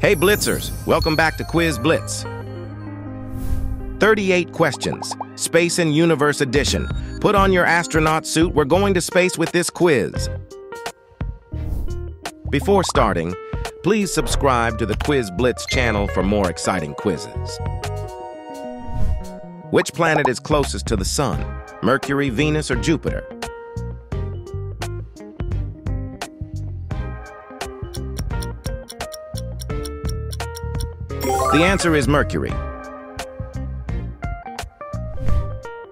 Hey Blitzers, welcome back to Quiz Blitz. 38 questions, Space and Universe Edition. Put on your astronaut suit, we're going to space with this quiz. Before starting, please subscribe to the Quiz Blitz channel for more exciting quizzes. Which planet is closest to the Sun? Mercury, Venus, or Jupiter? The answer is Mercury.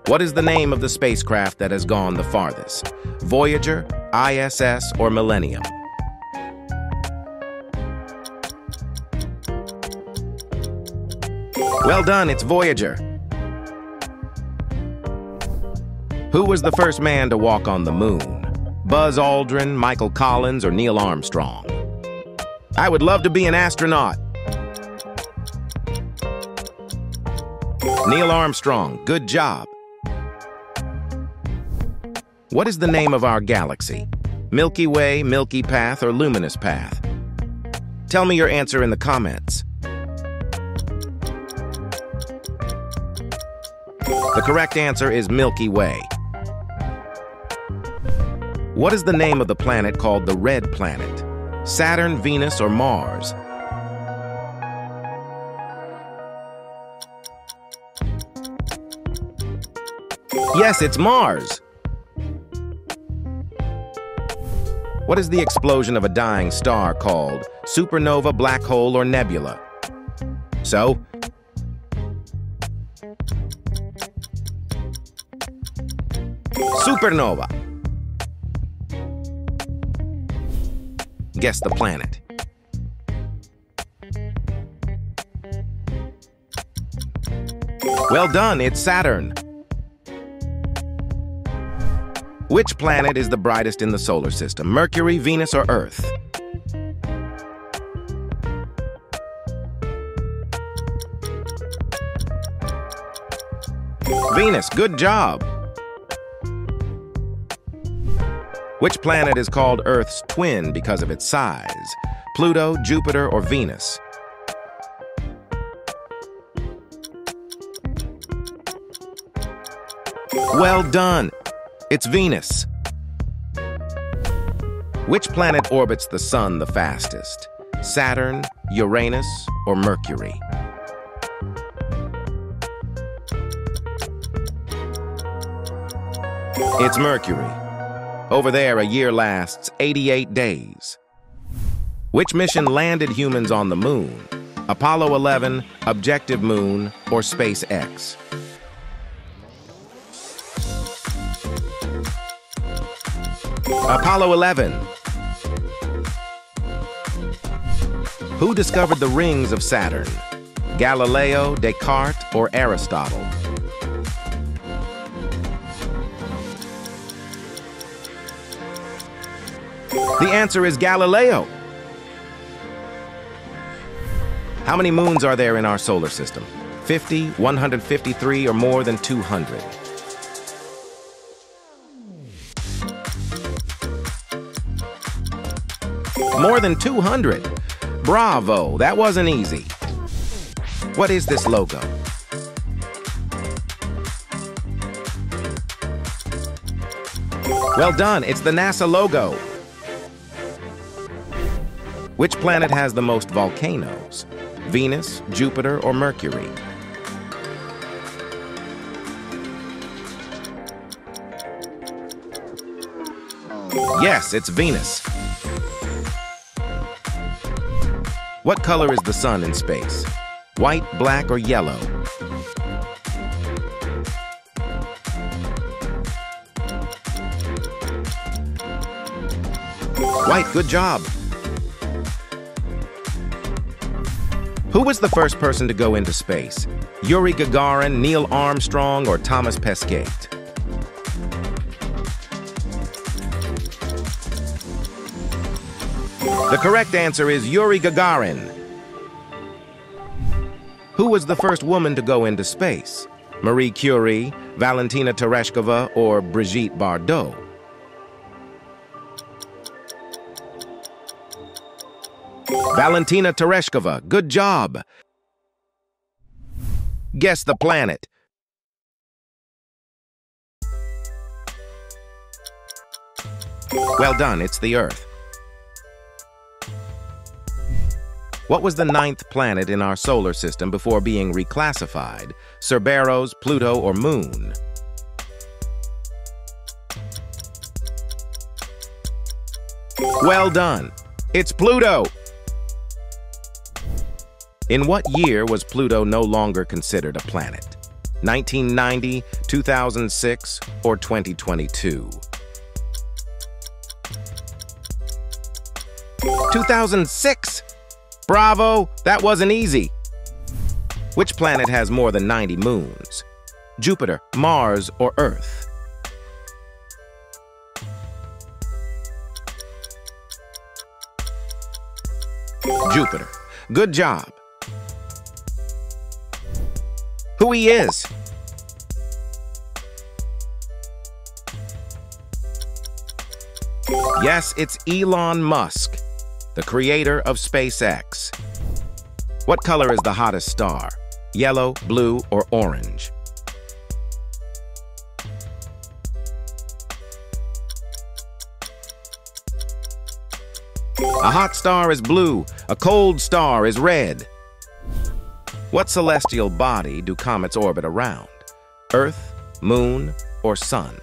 What is the name of the spacecraft that has gone the farthest? Voyager, ISS, or Millennium? Well done, it's Voyager. Who was the first man to walk on the moon? Buzz Aldrin, Michael Collins, or Neil Armstrong? I would love to be an astronaut. Neil Armstrong, good job. What is the name of our galaxy? Milky Way, Milky Path, or Luminous Path? Tell me your answer in the comments. The correct answer is Milky Way. What is the name of the planet called the Red Planet? Saturn, Venus, or Mars? Yes, it's Mars! What is the explosion of a dying star called? Supernova, black hole, or nebula? So? Supernova! Guess the planet. Well done, it's Saturn! Which planet is the brightest in the solar system? Mercury, Venus, or Earth? Venus, good job! Which planet is called Earth's twin because of its size? Pluto, Jupiter, or Venus? Well done! It's Venus. Which planet orbits the Sun the fastest? Saturn, Uranus, or Mercury? It's Mercury. Over there, a year lasts 88 days. Which mission landed humans on the moon? Apollo 11, Objective Moon, or SpaceX? Apollo 11. Who discovered the rings of Saturn? Galileo, Descartes, or Aristotle? The answer is Galileo. How many moons are there in our solar system? 50, 153, or more than 200? More than 200. Bravo, that wasn't easy. What is this logo? Well done, it's the NASA logo. Which planet has the most volcanoes? Venus, Jupiter, or Mercury? Yes, it's Venus. What color is the sun in space? White, black, or yellow? White, good job! Who was the first person to go into space? Yuri Gagarin, Neil Armstrong, or Thomas Pesquet? The correct answer is Yuri Gagarin. Who was the first woman to go into space? Marie Curie, Valentina Tereshkova, or Brigitte Bardot? Valentina Tereshkova, good job. Guess the planet. Well done, it's the Earth. What was the ninth planet in our solar system before being reclassified? Cerberus, Pluto, or Moon? Well done, it's Pluto! In what year was Pluto no longer considered a planet? 1990, 2006, or 2022? 2006! Bravo! That wasn't easy! Which planet has more than 90 moons? Jupiter, Mars, or Earth? Jupiter. Good job! Who he is? Yes, it's Elon Musk, the creator of SpaceX. What color is the hottest star? Yellow, blue, or orange? A hot star is blue, a cold star is red. What celestial body do comets orbit around? Earth, Moon, or Sun?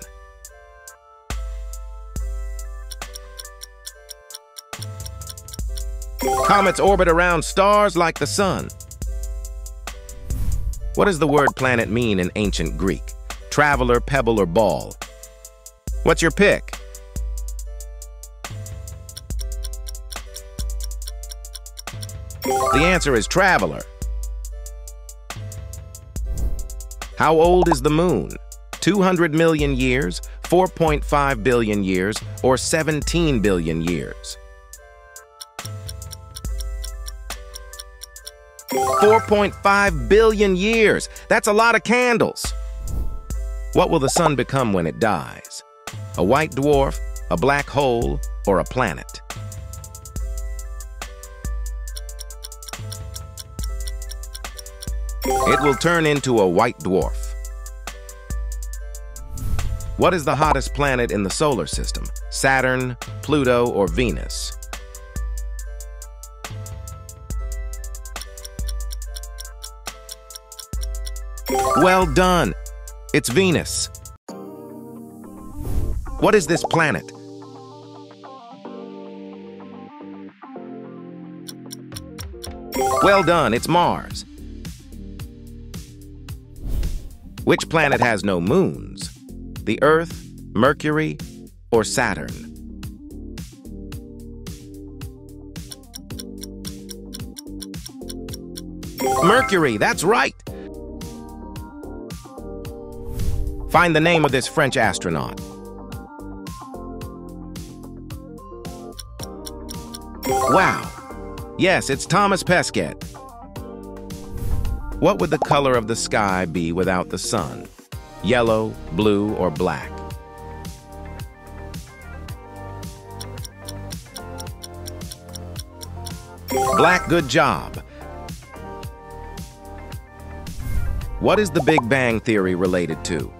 Comets orbit around stars like the Sun. What does the word planet mean in ancient Greek? Traveler, pebble, or ball? What's your pick? The answer is traveler. How old is the Moon? 200 million years, 4.5 billion years, or 17 billion years? 4.5 billion years! That's a lot of candles! What will the Sun become when it dies? A white dwarf, a black hole, or a planet? It will turn into a white dwarf. What is the hottest planet in the solar system? Saturn, Pluto, or Venus? Well done! It's Venus. What is this planet? Well done, it's Mars. Which planet has no moons? The Earth, Mercury, or Saturn? Mercury, that's right! Find the name of this French astronaut. Wow! Yes, it's Thomas Pesquet. What would the color of the sky be without the sun? Yellow, blue, or black? Black, good job. What is the Big Bang Theory related to?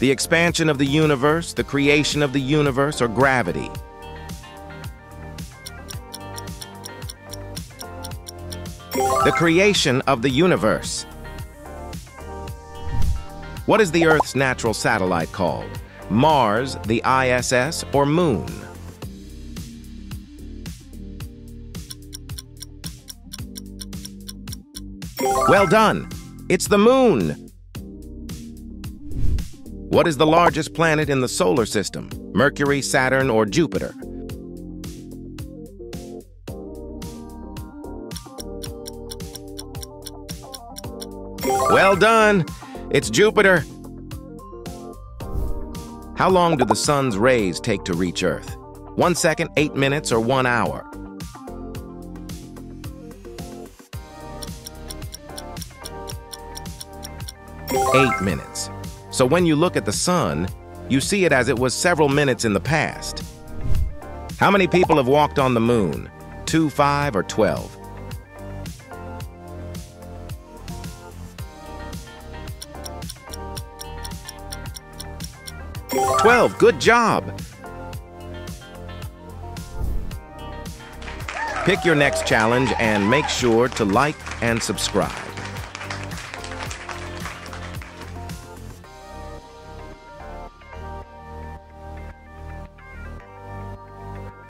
The expansion of the universe, the creation of the universe, or gravity? The creation of the universe. What is the Earth's natural satellite called? Mars, the ISS, or Moon? Well done! It's the Moon! What is the largest planet in the solar system? Mercury, Saturn, or Jupiter? Well done! It's Jupiter! How long do the sun's rays take to reach Earth? 1 second, 8 minutes, or 1 hour? 8 minutes. So when you look at the sun, you see it as it was several minutes in the past. How many people have walked on the moon? 2, 5, or 12? Good job! Pick your next challenge and make sure to like and subscribe.